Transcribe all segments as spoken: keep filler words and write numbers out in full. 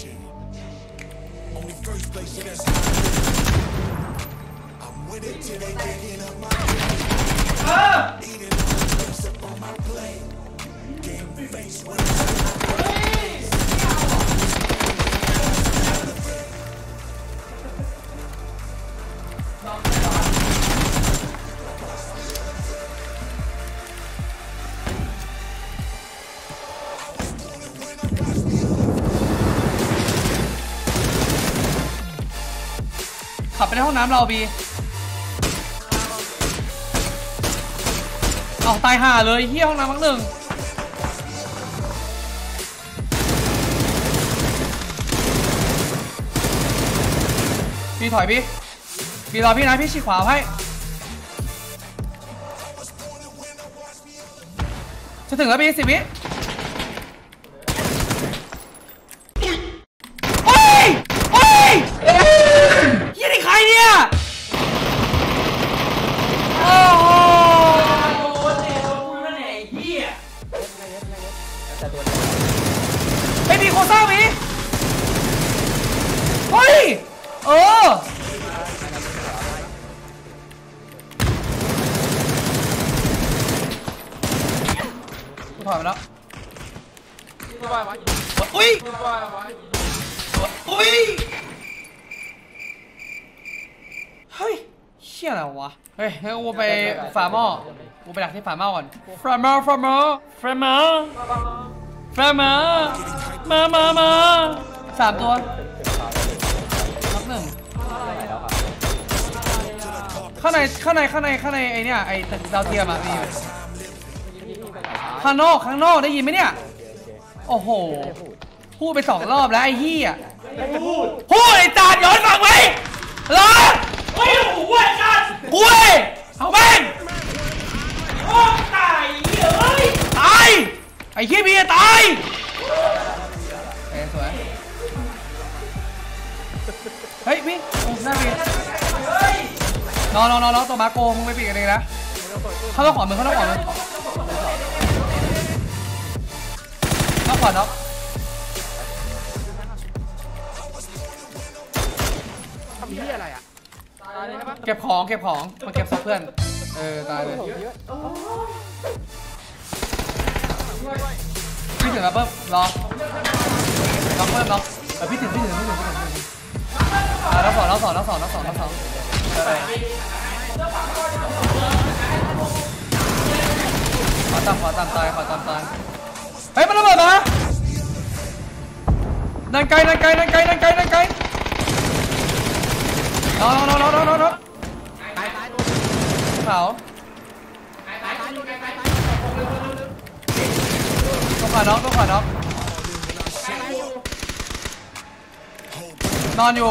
shit. Only first place in this I'm with it till they taking up my ah! Eating all the place up on my plate. Game face when it'sขับไปในห้องน้ำเราบีเอาตายห่าเลยเฮี้ยห้องน้ำมั้งหนึ่งพี่ถอยพี่พี่รอพี่นะพี่ชี้ขวาให้จะถึงแล้วพี่สิบวิถอยไปแล้วอุ้ยอุ้ยเฮ้ยเชี่ยอะไรวะเฮ้ยงั้นกูไปฝาหม้อกูไปดักที่ฝาหม้อก่อนฝาหม้อฝาหม้อฝาหม้อฝาหม้อมามามาสามตัวนับหนึ่งข้างในข้างในข้างในข้างในไอเนี่ยไอตึกดาวเทียมอ่ะมีข้างนอกข้างนอกได้ยินไหมเนี่ยโอ้โหพูดไปสองรอบแล้วไอ้เหี้ยพูดพูดไอ้จานย้อนฟังไหมเหรอเฮ้ยหูเว้ยจานหูเว้ยเอาแม่งโอ้ตายเฮ้ยตายไอ้ขี้เมียตายเฮ้ยสวยเฮ้ยพี่โอ้หน้าพี่นอนนอนนอนตัวมาโกมึงไม่ปิดกันเลยนะเขาต้องขอมือเขาต้องขอมือขวาน็อกทำที่อะไรอ่ะเก็บของเก็บของมาเก็บซับเพื่อนเออตายเลยพี่ถึงแล้วเพิ่มล็อกล็อกเพิ่มล็อกเออพี่ถึงพี่ถึงพี่ถึงอ่าล็อกสองล็อกสองล็อกสองล็อกสองล็อกสองขอตามขอตามตายขอตามตายเฮ้ยมันระเบิดมานั่นไกลนั่นไกลนั่นไกลนั่นไกลนั่นไกลนอนนอนนอนนอนนอนเผาต้องขวาน็อกต้องขวาน็อกนอนอยู่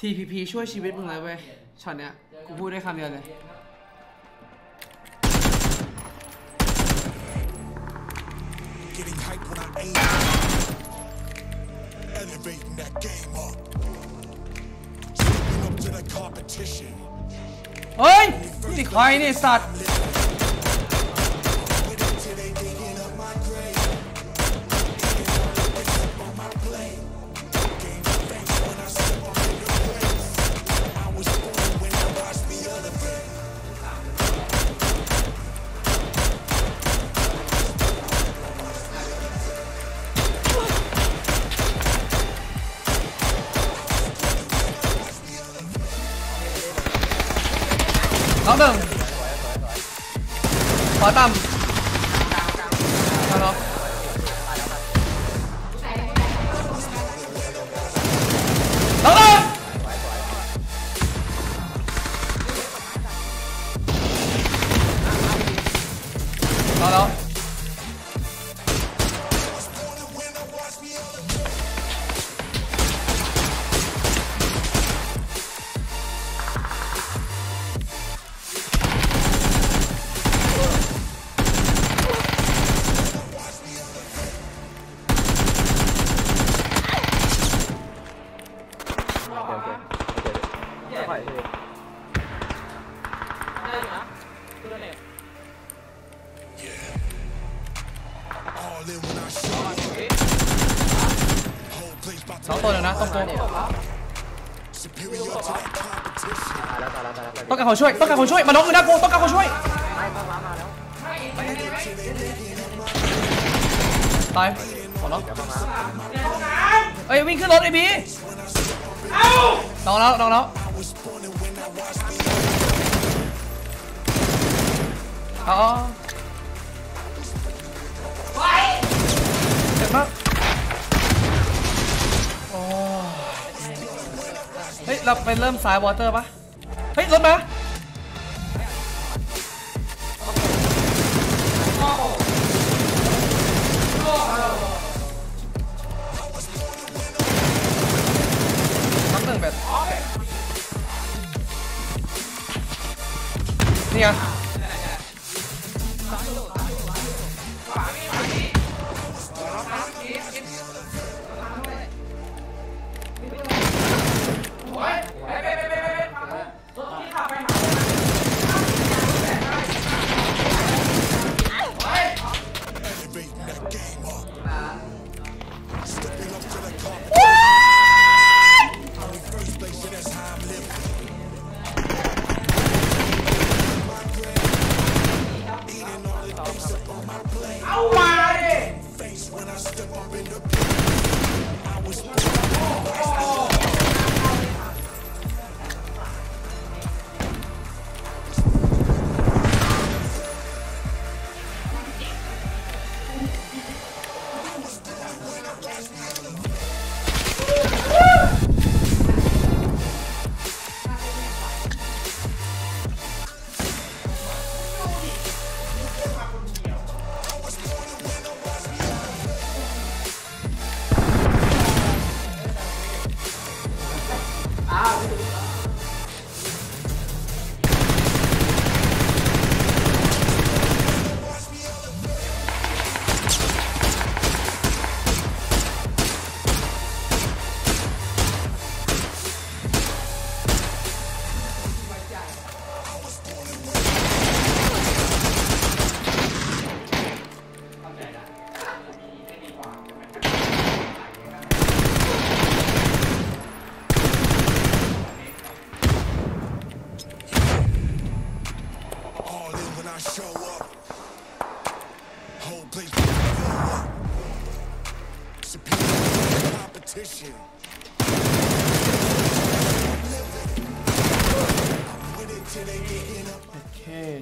ที พี พี ช่วยชีวิตมึงเลยเว้ยช็อตเนี้ยกูพูดได้คำเดียวเลยเฮ้ยนี่ใครเนี่ยสัตว์ น้องหนึ่งขอต่ำมาเนาะน้องหนึ่งมาแล้วสองตัวเลยนะต้องตัวต้องการคนช่วยต้องการคนช่วยมาน้องอยู่หน้ากูต้องการคนช่วยตายขอร้องเอ้ยวิ่งขึ้นรถไอ้บีน้องแล้วน้องแล้วอ๋อเจ็บมากเฮ้ยเราไปเริ่มสายวอเตอร์ปะเฮ้ยรถมาทั้งหนึ่งแบบนี่ไง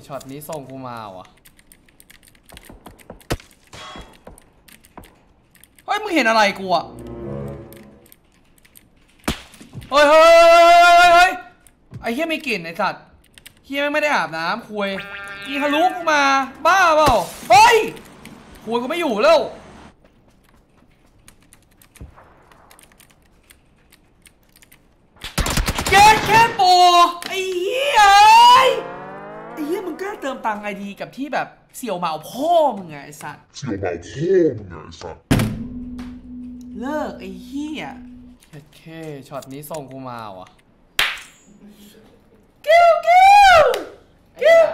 ช็อตนี้ส่งกูมาว่ะเฮ้ยมึงเห็นอะไรกูอ่ะเฮ้ยเฮ้ยเฮ้ยไอ้เหี้ยไม่กลิ่นไอ้สัตว์เหี้ยไม่ได้อาบน้ำคุยอีทะลุกูมาบ้าเปล่าเฮ้ยคุยกูไม่อยู่แล้วเกมแค่โปไอ้เหี้ยไอ้เหี้ยมึงกล้าเติมตังไอดีกับที่แบบเสี่ยวเหมาพ่อมึงไงไอ้สัตว์เสี่ยวเหมาพ่อมึงไงไอ้สัตว์เลิกไอ้เหี้ยโอเคช็อตนี้ส่งกูมาว่ะกิ้วกิ้วกิ้ว